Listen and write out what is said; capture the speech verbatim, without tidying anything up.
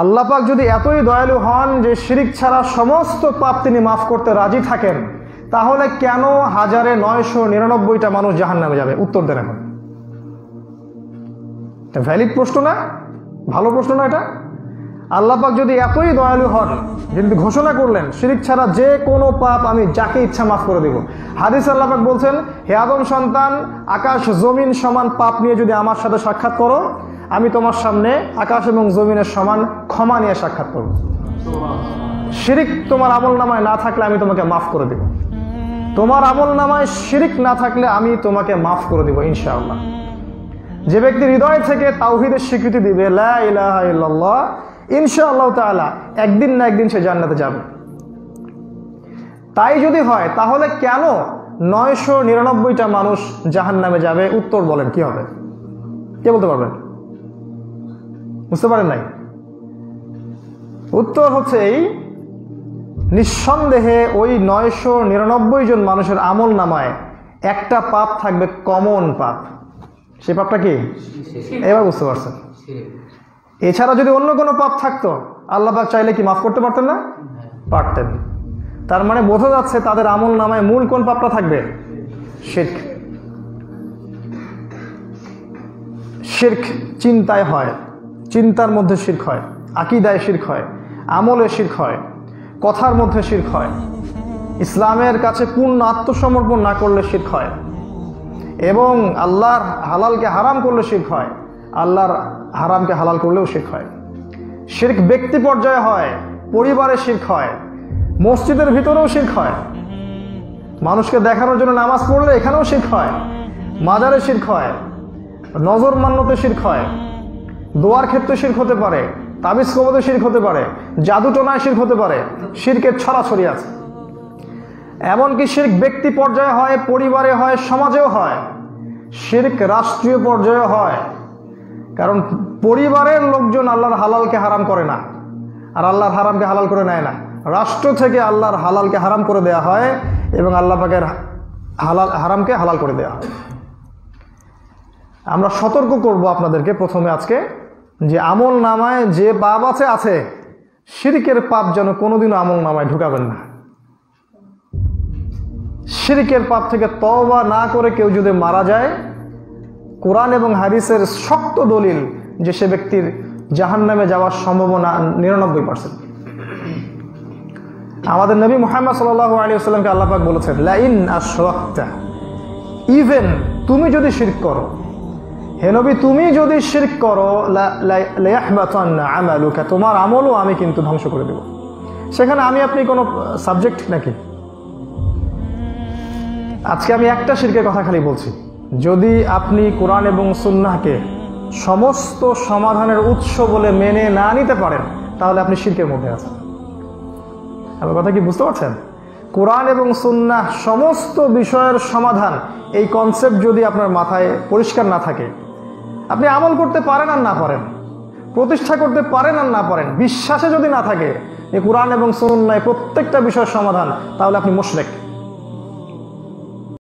अल्लाह पाक यदि एतोई दयालु हन जो शिरिक छाड़ा समस्त पाप तिनी माफ करते राजी थाकेन ताहले केन हजारे नयशो निरानब्बईटा मानुष जहन्नामे जाबे? उत्तर देन एखन। এটা ভ্যালিড প্রশ্ন না, ভালো প্রশ্ন না। এটা আল্লাহ পাক যদি এতই দয়ালু হন যিনি ঘোষণা করলেন শিরিক ছাড়া যে কোনো পাপ আমি যাকে ইচ্ছা মাফ করে দেব। হাদিস আল্লাহ পাক বলছেন, হে আদম সন্তান, আকাশ জমিন সমান পাপ নিয়ে যদি আমার সাথে সাক্ষাৎ করো আমি তোমার সামনে আকাশ এবং জমিনের সমান ক্ষমা নিয়ে সাক্ষাৎ করব। শিরিক তোমার আমলনামায় না থাকলে আমি তোমাকে মাফ করে দেব। তোমার আমলনামায় শিরিক না থাকলে আমি তোমাকে মাফ করে দেব ইনশাআল্লাহ। যে ব্যক্তি হৃদয় থেকে তাওহীদের স্বীকৃতি দিবে লা ইলাহা ইল্লাল্লাহ, ইনশাআল্লাহ তাআলা একদিন না একদিন সে জান্নাতে যাবে। তাই যদি হয় তাহলে কেন নয়শো নিরানব্বইটা মানুষ জাহান্নামে যাবে? উত্তর বলেন কি হবে? কে বলতে পারবেন? বুঝতে পারেন নাই? উত্তর হচ্ছে এই, নিঃসন্দেহে ওই নয়শো নিরানব্বই জন মানুষের আমল নামায় একটা পাপ থাকবে কমন পাপ। সেই পাপটা কি এবার বুঝতে পারছেন? এছাড়া যদি অন্য কোনো পাপ থাকতো আল্লাহ পাক চাইলে কি মাফ করতে পারতেন না? পারতেন। তার মানে বোঝা যাচ্ছে তাদের আমল নামায় মূল কোন পাপটা থাকবে? শিরক। শিরক চিন্তায় হয়, চিন্তার মধ্যে শিরক হয়, আকীদায় শিরক হয়, আমলে শিরক হয়, কথার মধ্যে শিরক হয়, ইসলামের কাছে পূর্ণ আত্মসমর্পণ না করলে শিরক হয়, এবং আল্লাহর হালালকে হারাম করলে শিরক হয়, আল্লাহর হারামকে হালাল করলেও শিরক হয়। শিরক ব্যক্তি পর্যায়ে হয়, পরিবারে শিরক হয়, মসজিদের ভিতরেও শিরক হয়, মানুষকে দেখানোর জন্য নামাজ পড়লে এখানেও শিরক হয়, মাজারে শিরক হয়, নজর মান্যতে শিরক হয়, দোয়ার ক্ষেত্রে শিরক হতে পারে, তাবিজ কবতে শিরক হতে পারে, জাদুটোনায় শিরক হতে পারে। শিরকের ছড়াছড়ি আছে। এমনকি শিরক ব্যক্তি পর্যায়ে হয়, পরিবারে হয়, সমাজেও হয়, শিরক রাষ্ট্রীয় পর্যায়ে হয়। কারণ পরিবারের লোকজন আল্লাহর হালালকে হারাম করে না, আর আল্লাহর হারামকে হালাল করে নেয় না। রাষ্ট্র থেকে আল্লাহর হালালকে হারাম করে দেয়া হয় এবং আল্লাহ পাকের হালাল হারামকে হালাল করে দেয়া হয়। আমরা সতর্ক করব আপনাদেরকে প্রথমে আজকে, যে আমল নামায় যে পাপ আছে আছে শিরকের পাপ যেন কোনোদিনও আমল নামায় ঢুকাবেন না। শিরকের পাপ থেকে তওবা না করে কেউ যদি মারা যায়, কোরআন এবং হাদিসের শক্ত দলিল যে সে ব্যক্তির জাহান্নামে যাওয়ার সম্ভাবনা নিরানব্বই পার্সেন্ট। আমাদের নবী মুহাম্মদ সাল্লাল্লাহু আলাইহি ওয়াসাল্লামকে আল্লাহ পাক বলেছেন, লা ইন আশরাকতা, ইভেন তুমি যদি শিরক করো, হে নবী তুমি যদি শিরক করো, লা ইয়াহবাতান্না আমালুকা, তোমার আমলও আমি কিন্তু ধ্বংস করে দেব। সেখানে আমি আপনি কোনো সাবজেক্ট নাকি? আজকে আমি একটা শিরকের কথা খালি বলছি। যদি আপনি কোরআন এবং সুন্নাহকে সমস্ত সমাধানের উৎস বলে মেনে না নিতে পারেন তাহলে আপনি শিরকের মধ্যে আছেন। আমার কথা কি বুঝতে পারছেন? কোরআন এবং সুন্নাহ সমস্ত বিষয়ের সমাধান, এই কনসেপ্ট যদি আপনার মাথায় পরিষ্কার না থাকে, আপনি আমল করতে পারেন আর না পারেন, প্রতিষ্ঠা করতে পারেন আর না পারেন, বিশ্বাসে যদি না থাকে যে কোরআন এবং সুন্নায় প্রত্যেকটা বিষয়ের সমাধান, তাহলে আপনি মুশরিক।